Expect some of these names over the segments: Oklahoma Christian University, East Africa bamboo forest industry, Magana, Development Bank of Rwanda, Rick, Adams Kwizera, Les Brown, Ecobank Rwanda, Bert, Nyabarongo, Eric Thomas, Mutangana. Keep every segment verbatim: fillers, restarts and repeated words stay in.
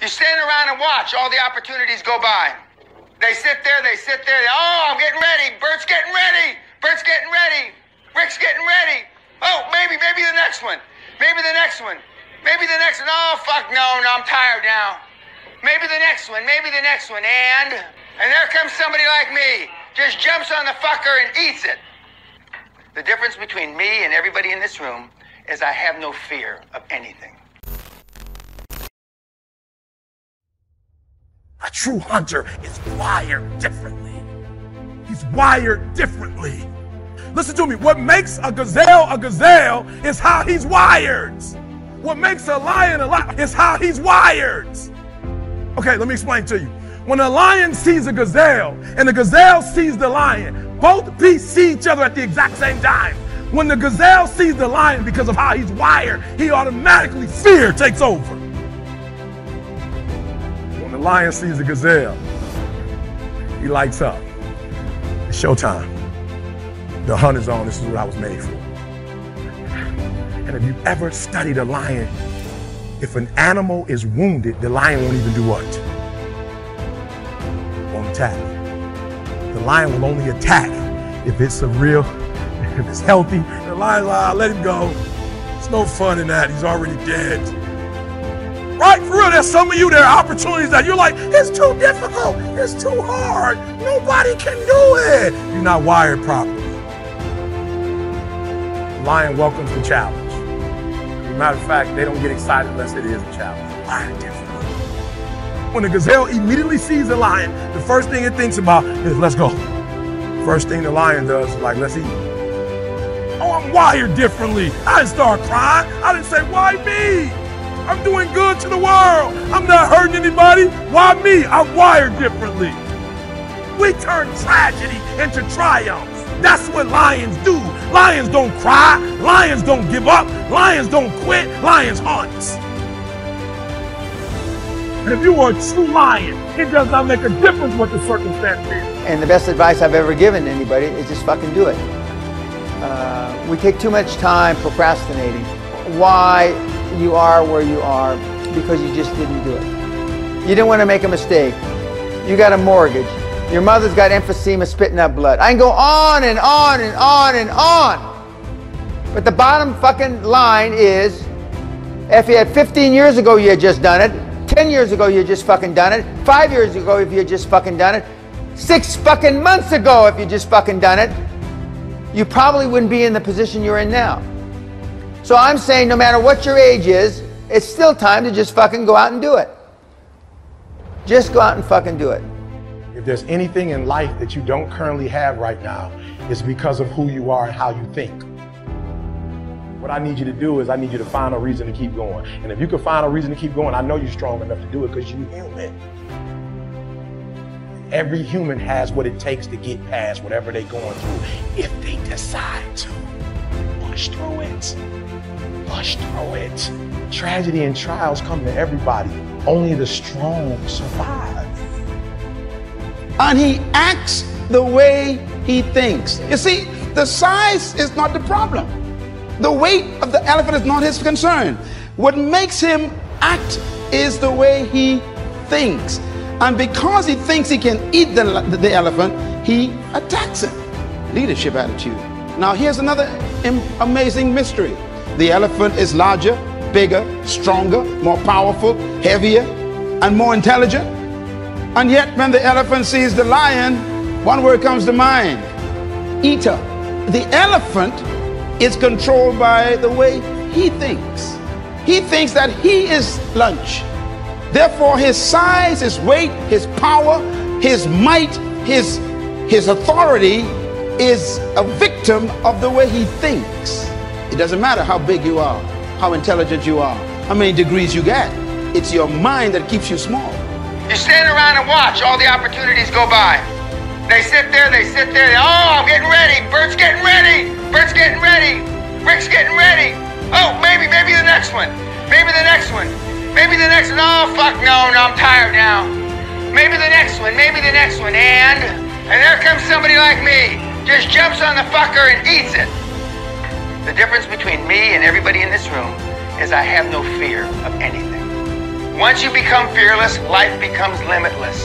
You stand around and watch all the opportunities go by. They sit there, they sit there. They, oh, I'm getting ready. Bert's getting ready. Bert's getting ready. Rick's getting ready. Oh, maybe, maybe the next one. Maybe the next one. Maybe the next one. Oh, fuck, no, no, I'm tired now. Maybe the next one. Maybe the next one. And, and there comes somebody like me. Just jumps on the fucker and eats it. The difference between me and everybody in this room is I have no fear of anything. A true hunter is wired differently. He's wired differently. Listen to me, what makes a gazelle a gazelle is how he's wired. What makes a lion a lion is how he's wired. Okay, let me explain to you. When a lion sees a gazelle and the gazelle sees the lion, both beasts see each other at the exact same time. When the gazelle sees the lion, because of how he's wired, he automatically, fear takes over. When the lion sees the gazelle, he lights up. It's showtime. The hunt is on. This is what I was made for. And if you've ever studied a lion, if an animal is wounded, the lion won't even do what? Won't attack. The lion will only attack if it's a real, if it's healthy. The lion, ah, let him go. There's no fun in that. He's already dead. Right, for real, there's some of you, there are opportunities that you're like, it's too difficult, it's too hard, nobody can do it. You're not wired properly. The lion welcomes the challenge. As a matter of fact, they don't get excited unless it is a challenge. Wired differently. When the gazelle immediately sees a lion, the first thing it thinks about is, let's go. First thing the lion does is like, let's eat. Oh, I'm wired differently. I didn't start crying. I didn't say, why me? I'm doing good to the world. I'm not hurting anybody. Why me? I'm wired differently. We turn tragedy into triumph. That's what lions do. Lions don't cry. Lions don't give up. Lions don't quit. Lions hunt. And if you are a true lion, it does not make a difference what the circumstance is. And the best advice I've ever given to anybody is just fucking do it. Uh, we take too much time procrastinating. Why? You are where you are because you just didn't do it. You didn't want to make a mistake. You got a mortgage. Your mother's got emphysema spitting up blood. I can go on and on and on and on. But the bottom fucking line is, if you had fifteen years ago, you had just done it. ten years ago, you had just fucking done it. Five years ago, if you had just fucking done it. Six fucking months ago, if you just fucking done it, you probably wouldn't be in the position you're in now. So I'm saying no matter what your age is, it's still time to just fucking go out and do it. Just go out and fucking do it. If there's anything in life that you don't currently have right now, it's because of who you are and how you think. What I need you to do is I need you to find a reason to keep going. And if you can find a reason to keep going, I know you're strong enough to do it because you're human. Every human has what it takes to get past whatever they're going through if they decide to. Push through it. Push through it. Tragedy and trials come to everybody. Only the strong survive. And he acts the way he thinks. You see, the size is not the problem. The weight of the elephant is not his concern. What makes him act is the way he thinks. And because he thinks he can eat the, the elephant, he attacks it. Leadership attitude. Now here's another amazing mystery. The elephant is larger, bigger, stronger, more powerful, heavier, and more intelligent. And yet when the elephant sees the lion, one word comes to mind: eater. The elephant is controlled by the way he thinks. He thinks that he is lunch. Therefore his size, his weight, his power, his might, his, his authority is a victim of the way he thinks. It doesn't matter how big you are, how intelligent you are, how many degrees you get. It's your mind that keeps you small. You stand around and watch all the opportunities go by. They sit there, they sit there, they, oh, I'm getting ready, Bert's getting ready, Bert's getting ready, Rick's getting ready. Oh, maybe, maybe the next one, maybe the next one, maybe the next one. Oh, fuck, no, no, I'm tired now. Maybe the next one, maybe the next one, and, and there comes somebody like me. Just jumps on the fucker and eats it. The difference between me and everybody in this room is I have no fear of anything. Once you become fearless, life becomes limitless.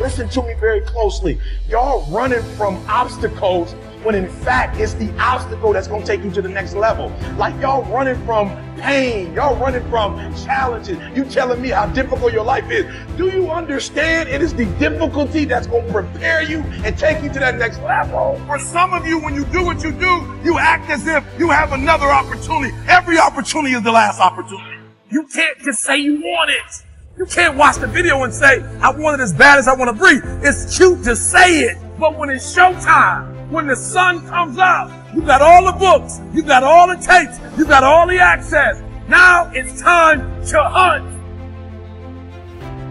Listen to me very closely. Y'all running from obstacles when in fact it's the obstacle that's gonna take you to the next level. Like y'all running from pain, y'all running from challenges. You telling me how difficult your life is. Do you understand it is the difficulty that's gonna prepare you and take you to that next level? For some of you, when you do what you do, you act as if you have another opportunity. Every opportunity is the last opportunity. You can't just say you want it. You can't watch the video and say, I want it as bad as I want to breathe. It's cute to say it, but when it's showtime, when the sun comes up, you got all the books, you got all the tapes, you got all the access. Now it's time to hunt.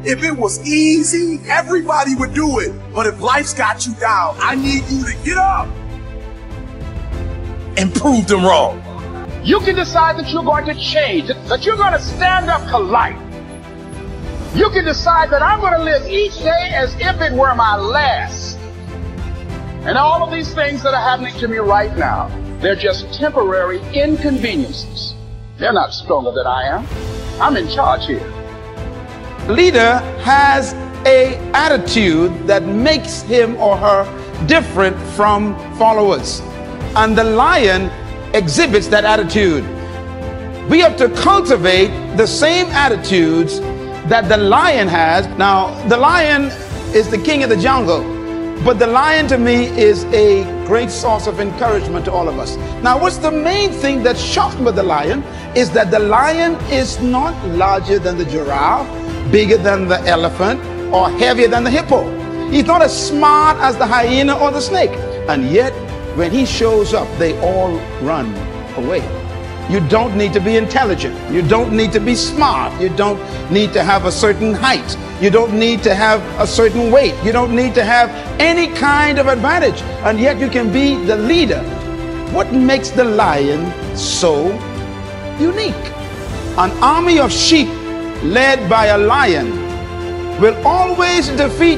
If it was easy, everybody would do it. But if life's got you down, I need you to get up and prove them wrong. You can decide that you're going to change, that you're going to stand up to life. You can decide that I'm going to live each day as if it were my last. And all of these things that are happening to me right now, they're just temporary inconveniences. They're not stronger than I am. I'm in charge here. Leader has an attitude that makes him or her different from followers. And the lion exhibits that attitude. We have to cultivate the same attitudes that the lion has. Now, the lion is the king of the jungle, but the lion to me is a great source of encouragement to all of us. Now, what's the main thing that shocked me with the lion is that the lion is not larger than the giraffe, bigger than the elephant, or heavier than the hippo. He's not as smart as the hyena or the snake. And yet, when he shows up, they all run away. You don't need to be intelligent. You don't need to be smart. You don't need to have a certain height. You don't need to have a certain weight. You don't need to have any kind of advantage. And yet you can be the leader. What makes the lion so unique? An army of sheep led by a lion will always defeat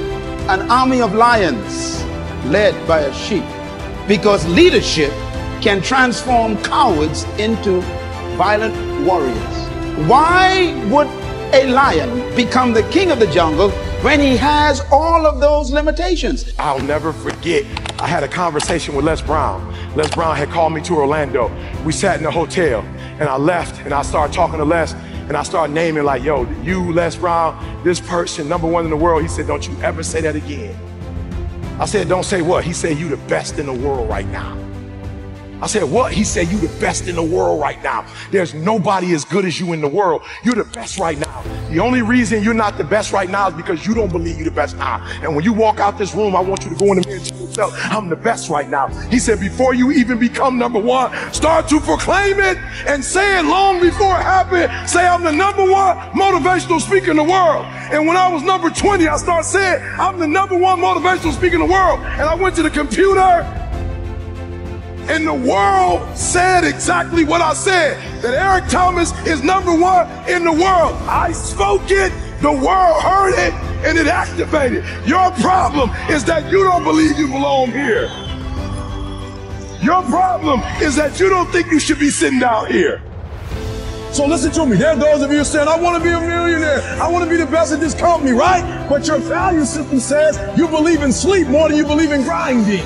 an army of lions led by a sheep, because leadership can transform cowards into violent warriors. Why would a lion become the king of the jungle when he has all of those limitations? I'll never forget, I had a conversation with Les Brown. Les Brown had called me to Orlando. We sat in a hotel and I left and I started talking to Les and I started naming like, yo, you, Les Brown, this person, number one in the world. He said, don't you ever say that again. I said, don't say what? He said, you the best in the world right now. I said, what? He said, you the best in the world right now. There's nobody as good as you in the world. You're the best right now. The only reason you're not the best right now is because you don't believe you're the best now. And when you walk out this room, I want you to go in the mirror and tell yourself, I'm the best right now. He said, before you even become number one, start to proclaim it and say it long before it happened. Say, I'm the number one motivational speaker in the world. And when I was number twenty, I started saying, I'm the number one motivational speaker in the world. And I went to the computer, and the world said exactly what I said, that Eric Thomas is number one in the world. I spoke it, the world heard it, and it activated. Your problem is that you don't believe you belong here. Your problem is that you don't think you should be sitting down here. So listen to me, there are those of you saying, I want to be a millionaire, I want to be the best at this company, right? But your value system says you believe in sleep more than you believe in grinding.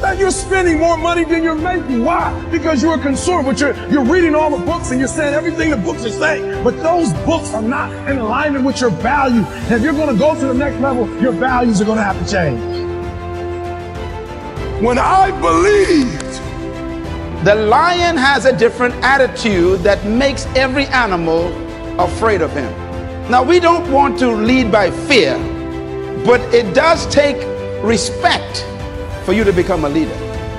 That you're spending more money than you're making. Why? Because you're a consumer, but you're, you're reading all the books and you're saying everything the books are saying, but those books are not in alignment with your value. And if you're gonna go to the next level, your values are gonna have to change. When I believed, the lion has a different attitude that makes every animal afraid of him. Now, we don't want to lead by fear, but it does take respect for you to become a leader.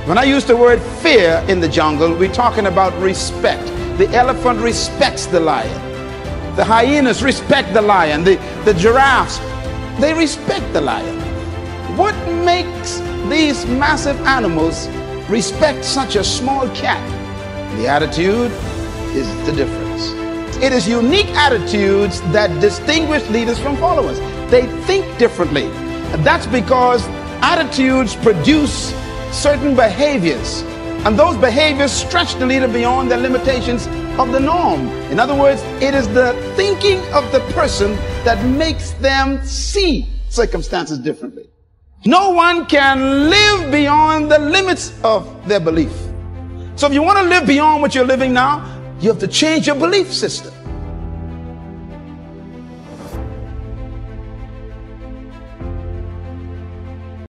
When I use the word fear in the jungle, we're talking about respect. The elephant respects the lion. The hyenas respect the lion. The, the giraffes, they respect the lion. What makes these massive animals respect such a small cat? The attitude is the difference. It is unique attitudes that distinguish leaders from followers. They think differently. And that's because attitudes produce certain behaviors, and those behaviors stretch the leader beyond their limitations of the norm. In other words, it is the thinking of the person that makes them see circumstances differently. No one can live beyond the limits of their belief. So if you want to live beyond what you're living now, you have to change your belief system.